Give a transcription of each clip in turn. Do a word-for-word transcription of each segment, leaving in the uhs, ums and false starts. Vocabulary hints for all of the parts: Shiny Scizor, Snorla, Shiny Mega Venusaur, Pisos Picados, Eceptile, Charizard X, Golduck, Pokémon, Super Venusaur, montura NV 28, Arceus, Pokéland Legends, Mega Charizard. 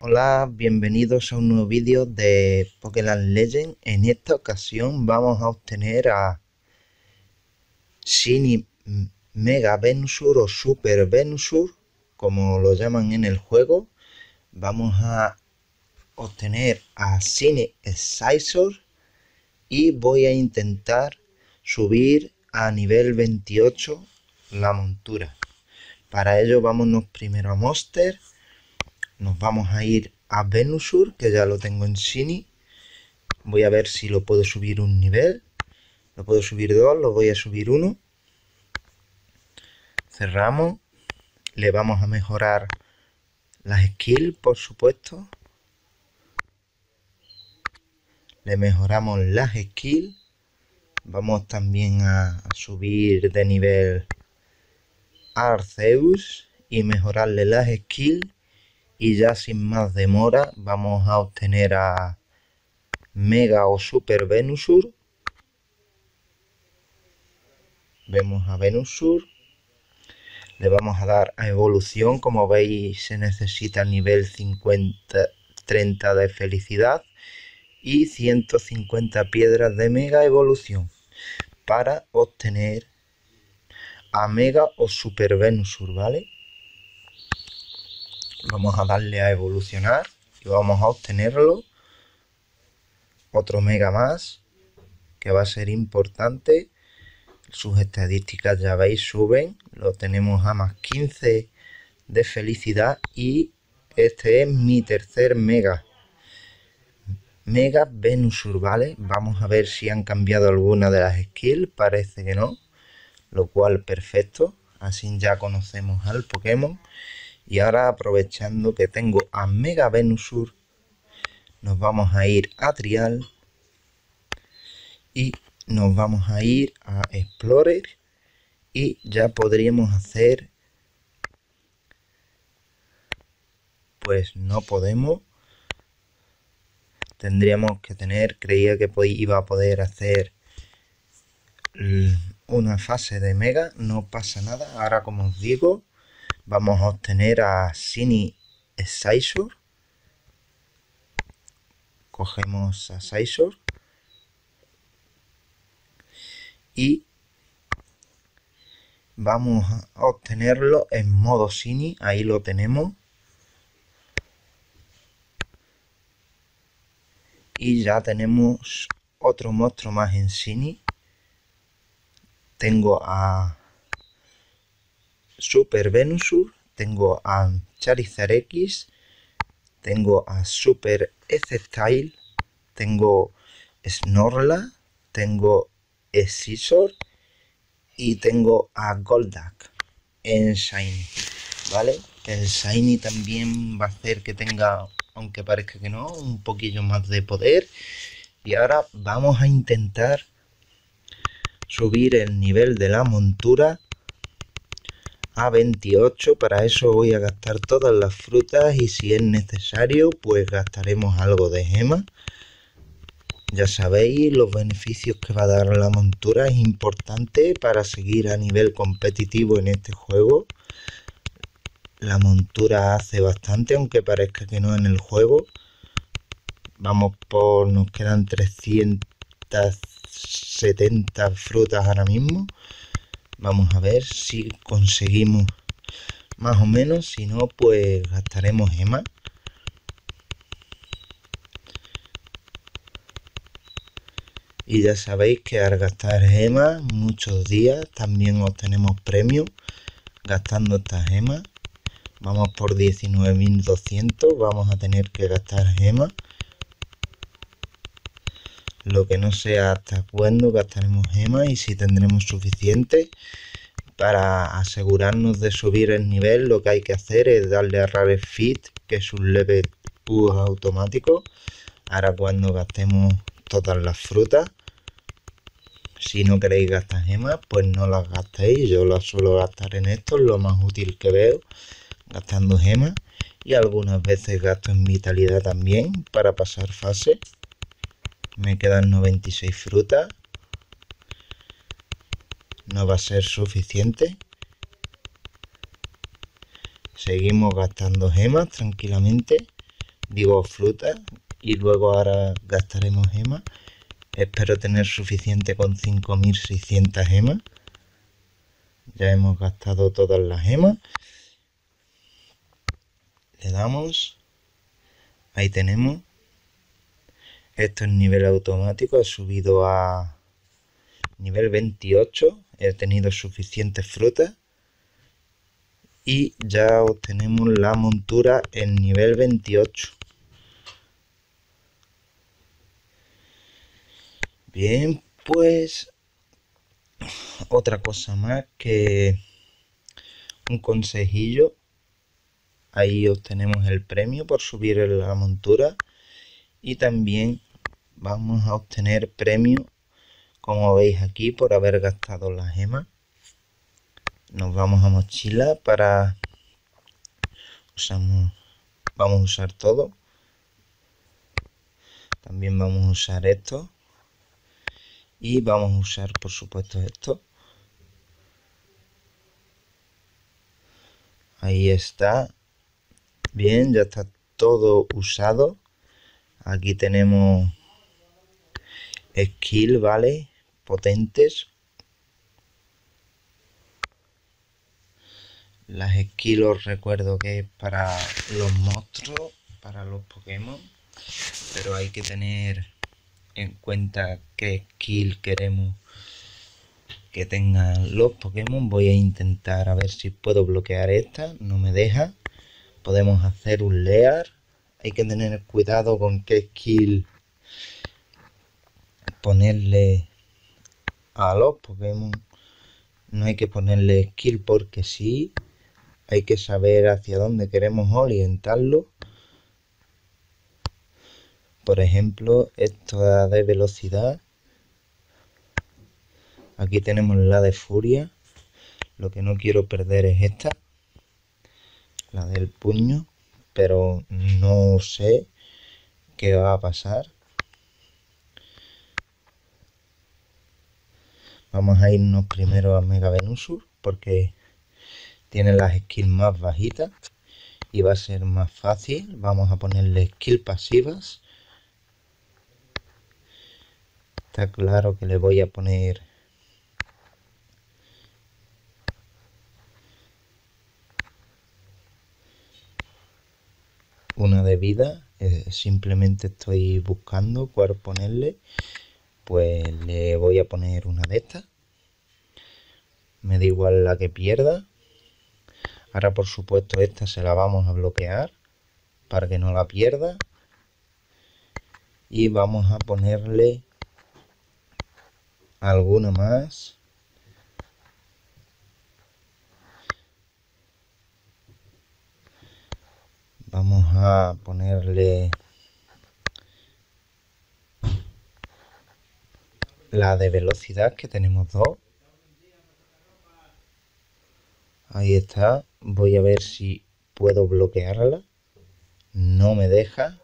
Hola, bienvenidos a un nuevo vídeo de Pokéland Legends. En esta ocasión vamos a obtener a Shiny Mega Venusaur o Super Venusaur, como lo llaman en el juego. Vamos a obtener a Shiny Scizor y voy a intentar subir a nivel veintiocho la montura. Para ello vámonos primero a Monster, nos vamos a ir a Venusaur, que ya lo tengo en Shiny. Voy a ver si lo puedo subir un nivel, lo puedo subir dos, lo voy a subir uno. Cerramos, le vamos a mejorar las skills, por supuesto. Le mejoramos las skills. Vamos también a subir de nivel a Arceus y mejorarle las skills. Y ya sin más demora vamos a obtener a Mega o Super Venusaur. Vemos a Venusaur. Le vamos a dar a evolución. Como veis, se necesita el nivel cincuenta, treinta de felicidad y ciento cincuenta piedras de mega evolución para obtener a Mega o Super Venusaur, ¿vale? Vamos a darle a evolucionar y vamos a obtenerlo. Otro Mega más, que va a ser importante. Sus estadísticas, ya veis, suben. Lo tenemos a más quince de felicidad y este es mi tercer Mega. Mega Venusaur, ¿vale? Vamos a ver si han cambiado alguna de las skills. Parece que no, lo cual perfecto. Así ya conocemos al Pokémon. Y ahora, aprovechando que tengo a Mega Venusaur, nos vamos a ir a Trial y nos vamos a ir a Explorer. Y ya podríamos hacer... Pues no podemos. Tendríamos que tener, creía que iba a poder hacer una fase de Mega, no pasa nada. Ahora, como os digo, vamos a obtener a Shiny Scizor. Cogemos a Scizor y vamos a obtenerlo en modo Shiny. Ahí lo tenemos. Y ya tenemos otro monstruo más en Shiny. Tengo a Super Venusaur, tengo a Charizard X, tengo a Super Eceptile, tengo Snorla, tengo Scizor y tengo a Golduck en Shiny, ¿vale? El Shiny también va a hacer que tenga, aunque parezca que no, un poquillo más de poder. Y ahora vamos a intentar subir el nivel de la montura a veintiocho. Para eso voy a gastar todas las frutas y si es necesario, pues gastaremos algo de gemas. Ya sabéis los beneficios que va a dar la montura. Es importante para seguir a nivel competitivo en este juego. La montura hace bastante, aunque parezca que no en el juego. Vamos por... nos quedan trescientas setenta frutas ahora mismo. Vamos a ver si conseguimos más o menos. Si no, pues gastaremos gemas. Y ya sabéis que al gastar gemas muchos días también obtenemos premios gastando estas gemas. Vamos por diecinueve mil doscientos, vamos a tener que gastar gemas. Lo que no sé hasta cuándo gastaremos gemas y si tendremos suficiente. Para asegurarnos de subir el nivel, lo que hay que hacer es darle a Rare Fit, que es un level up automático. Ahora, cuando gastemos todas las frutas, si no queréis gastar gemas, pues no las gastéis. Yo las suelo gastar en esto, es lo más útil que veo, gastando gemas, y algunas veces gasto en vitalidad también para pasar fase. Me quedan noventa y seis frutas. No va a ser suficiente. Seguimos gastando gemas tranquilamente. Digo frutas. Y luego ahora gastaremos gemas. Espero tener suficiente con cinco mil seiscientas gemas. Ya hemos gastado todas las gemas. Le damos. Ahí tenemos. Esto es nivel automático. He subido a nivel veintiocho. He tenido suficientes frutas. Y ya obtenemos la montura en nivel veintiocho. Bien, pues otra cosa más que un consejillo. Ahí obtenemos el premio por subir la montura y también vamos a obtener premio, como veis aquí, por haber gastado las gemas. Nos vamos a mochila para... Usamos... Vamos a usar todo. También vamos a usar esto. Y vamos a usar, por supuesto, esto. Ahí está. Bien, ya está todo usado. Aquí tenemos skill, ¿vale? Potentes. Las skills os recuerdo que es para los monstruos, para los Pokémon. Pero hay que tener en cuenta qué skill queremos que tengan los Pokémon. Voy a intentar a ver si puedo bloquear esta. No me deja. Podemos hacer un lear. Hay que tener cuidado con qué skill ponerle a los Pokémon. No hay que ponerle skill porque sí. Hay que saber hacia dónde queremos orientarlo. Por ejemplo, esta de velocidad. Aquí tenemos la de furia. Lo que no quiero perder es esta. La del puño. Pero no sé qué va a pasar. Vamos a irnos primero a Mega Venusaur. Porque tiene las skills más bajitas. Y va a ser más fácil. Vamos a ponerle skills pasivas. Está claro que le voy a poner una de vida. Eh, simplemente estoy buscando cuál ponerle. Pues le voy a poner una de estas. Me da igual la que pierda. Ahora, por supuesto, esta se la vamos a bloquear para que no la pierda. Y vamos a ponerle alguna más. Vamos a ponerle la de velocidad, que tenemos dos. Ahí está. Voy a ver si puedo bloquearla. No me deja.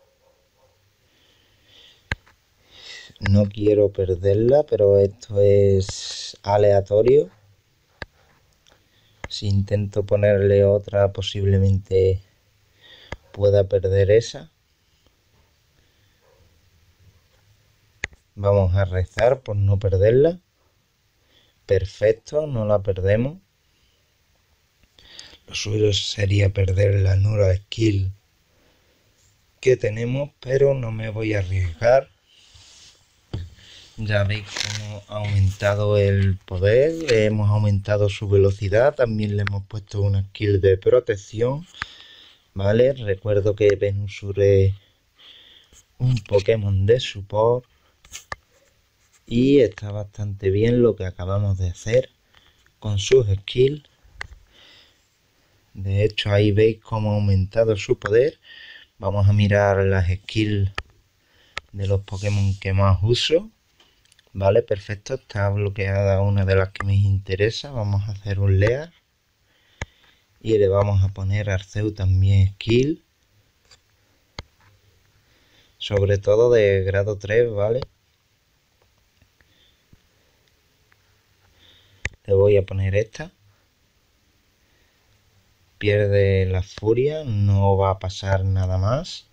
No quiero perderla, pero esto es aleatorio. Si intento ponerle otra, posiblemente pueda perder esa. Vamos a rezar por no perderla. Perfecto, no la perdemos. Lo suyo sería perder la nula skill que tenemos, pero no me voy a arriesgar. Ya veis cómo ha aumentado el poder, le hemos aumentado su velocidad, también le hemos puesto una skill de protección, ¿vale? Recuerdo que Venusaur es un Pokémon de support y está bastante bien lo que acabamos de hacer con sus skills. De hecho, ahí veis cómo ha aumentado su poder. Vamos a mirar las skills de los Pokémon que más uso. Vale, perfecto, está bloqueada una de las que me interesa. Vamos a hacer un lear. Y le vamos a poner a Arceus también skill. Sobre todo de grado tres, ¿vale? le voy a poner esta. Pierde la furia, no va a pasar nada más.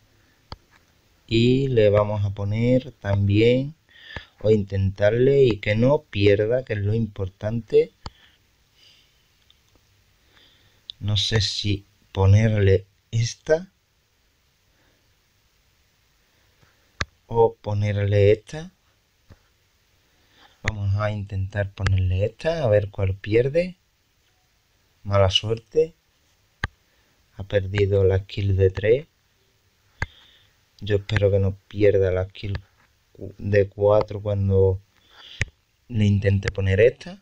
Y le vamos a poner también, o intentarle y que no pierda, que es lo importante. No sé si ponerle esta o ponerle esta. Vamos a intentar ponerle esta, a ver cuál pierde. Mala suerte. Ha perdido la skill de tres. Yo espero que no pierda la skill de cuatro cuando le intente poner esta.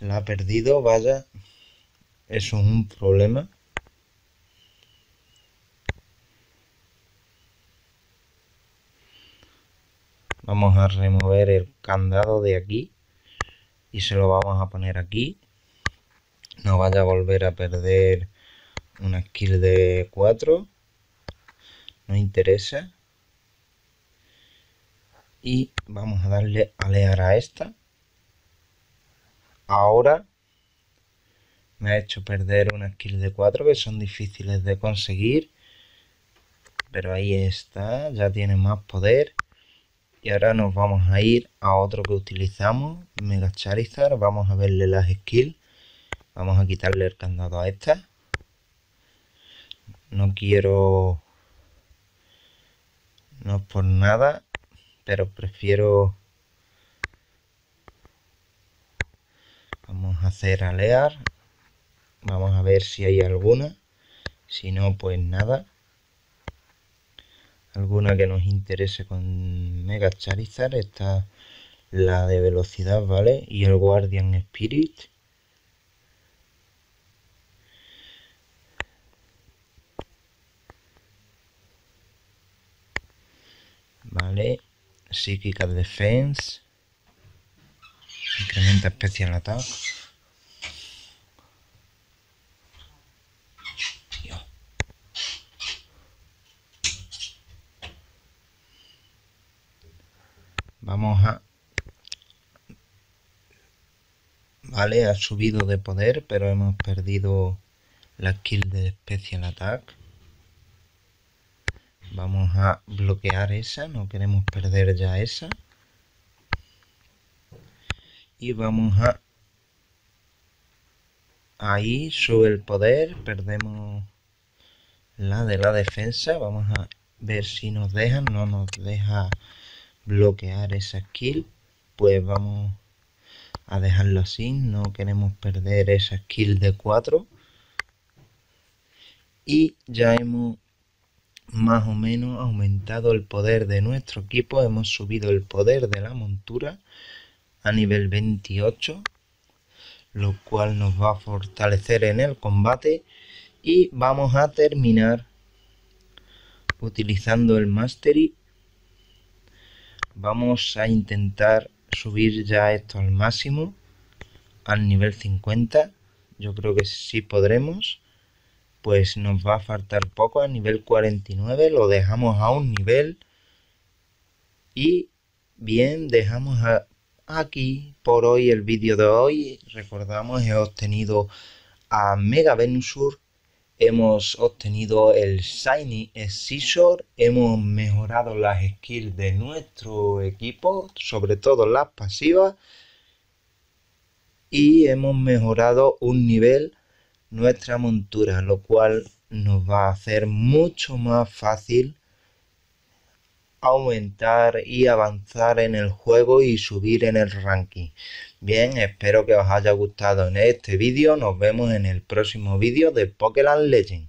La ha perdido, vaya. Eso es un problema. Vamos a remover el candado de aquí y se lo vamos a poner aquí. No vaya a volver a perder una skill de cuatro. No interesa. Y vamos a darle a alear a esta. Ahora me ha hecho perder una skill de cuatro que son difíciles de conseguir. Pero ahí está, ya tiene más poder. Y ahora nos vamos a ir a otro que utilizamos, Mega Charizard. Vamos a verle las skills. Vamos a quitarle el candado a esta. No quiero... No es por nada, pero prefiero... Vamos a hacer alear. Vamos a ver si hay alguna. Si no, pues nada. Alguna que nos interese con Mega Charizard. Esta es la de velocidad, ¿vale? Y el Guardian Spirit. Vale. Psychic Defense. Incrementa Special Attack. Vamos a... Vale, ha subido de poder, pero hemos perdido la skill de Special Attack. Vamos a bloquear esa, no queremos perder ya esa. Y vamos a... Ahí sube el poder, perdemos la de la defensa. Vamos a ver si nos dejan, no nos deja... bloquear esa skill, pues vamos a dejarlo así, no queremos perder esa skill de cuatro. Y ya hemos más o menos aumentado el poder de nuestro equipo, hemos subido el poder de la montura a nivel veintiocho, lo cual nos va a fortalecer en el combate. Y vamos a terminar utilizando el Mastery. Vamos a intentar subir ya esto al máximo, al nivel cincuenta. Yo creo que sí podremos, pues nos va a faltar poco. A nivel cuarenta y nueve lo dejamos a un nivel. Y bien, dejamos aquí por hoy el vídeo de hoy. Recordamos, he obtenido a Mega Venusaur. Hemos obtenido el Shiny Scizor, hemos mejorado las skills de nuestro equipo, sobre todo las pasivas. Y hemos mejorado un nivel nuestra montura, lo cual nos va a hacer mucho más fácil aumentar y avanzar en el juego y subir en el ranking. Bien, espero que os haya gustado en este vídeo. Nos vemos en el próximo vídeo de Pokéland Legends.